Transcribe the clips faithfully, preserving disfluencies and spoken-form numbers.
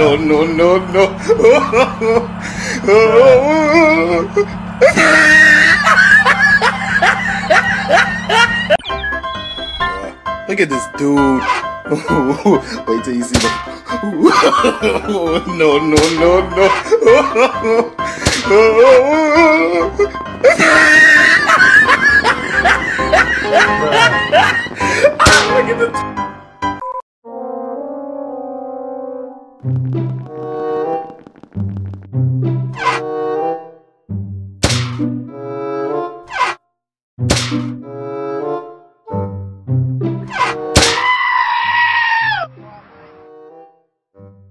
no, no, no, no. Look at this dude. Wait till you see the. No, no, no, no. Look at the.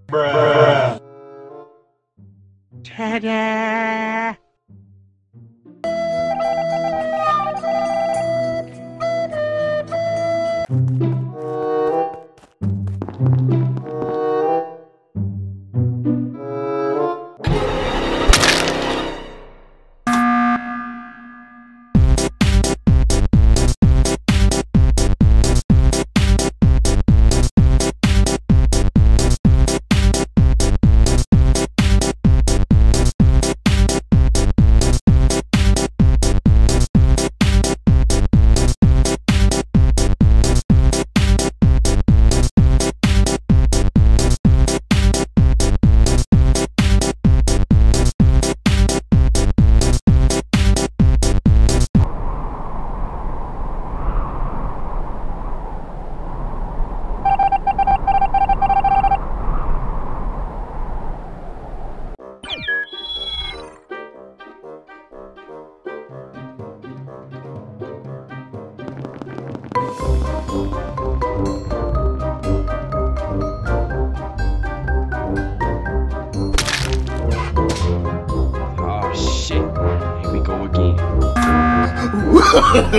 Bruh. Ta-da!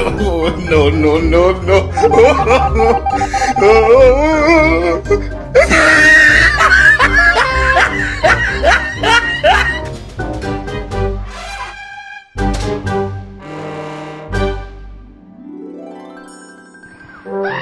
No, no, no, no.